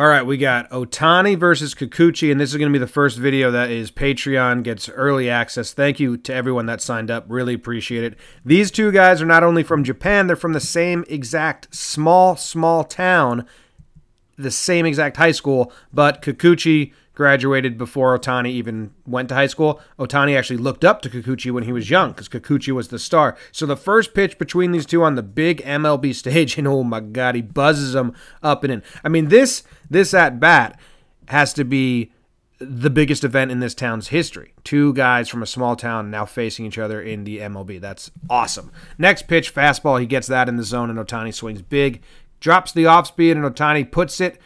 All right, we got Ohtani versus Kikuchi, and this is going to be the first video that is Patreon gets early access. Thank you to everyone that signed up. Really appreciate it. These two guys are not only from Japan, they're from the same exact small town, the same exact high school, but Kikuchi graduated before Ohtani even went to high school. Ohtani actually looked up to Kikuchi when he was young because Kikuchi was the star. So the first pitch between these two on the big MLB stage, and oh my God, he buzzes them up and in. I mean, this at-bat has to be the biggest event in this town's history. Two guys from a small town now facing each other in the MLB. That's awesome. Next pitch, fastball, he gets that in the zone, and Ohtani swings big, drops the off-speed, and Ohtani puts it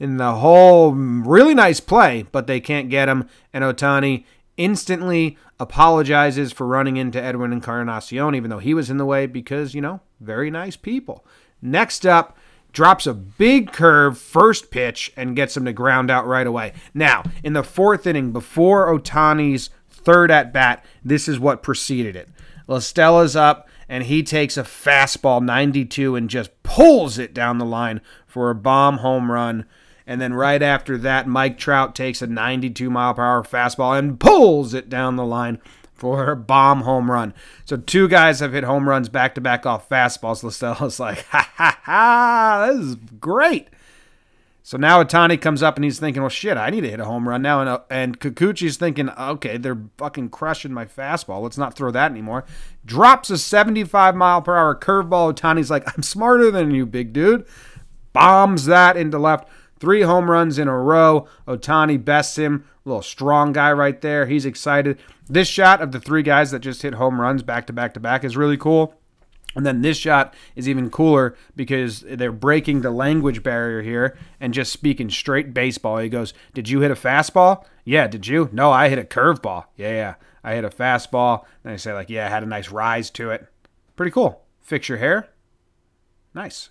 in the hole. Really nice play, but they can't get him, and Ohtani instantly apologizes for running into Edwin Encarnacion, even though he was in the way, because, you know, very nice people. Next up, drops a big curve first pitch and gets him to ground out right away. Now, in the fourth inning, before Ohtani's third at-bat, this is what preceded it. LaStella's up, and he takes a fastball, 92, and just pulls it down the line for a bomb home run. And then right after that, Mike Trout takes a 92-mile-per-hour fastball and pulls it down the line for a bomb home run. So two guys have hit home runs back-to-back off fastballs. LaStella's like, ha, ha, ha, this is great. So now Ohtani comes up and he's thinking, well, shit, I need to hit a home run now. And Kikuchi's thinking, okay, they're fucking crushing my fastball. Let's not throw that anymore. Drops a 75-mile-per-hour curveball. Ohtani's like, I'm smarter than you, big dude. Bombs that into left. 3 home runs in a row. Ohtani bests him. Little strong guy right there. He's excited. This shot of the 3 guys that just hit home runs back-to-back-to-back is really cool. And then this shot is even cooler because they're breaking the language barrier here and just speaking straight baseball. He goes, did you hit a fastball? Yeah, did you? No, I hit a curveball. Yeah, I hit a fastball. And they say, like, yeah, I had a nice rise to it. Pretty cool. Fix your hair. Nice.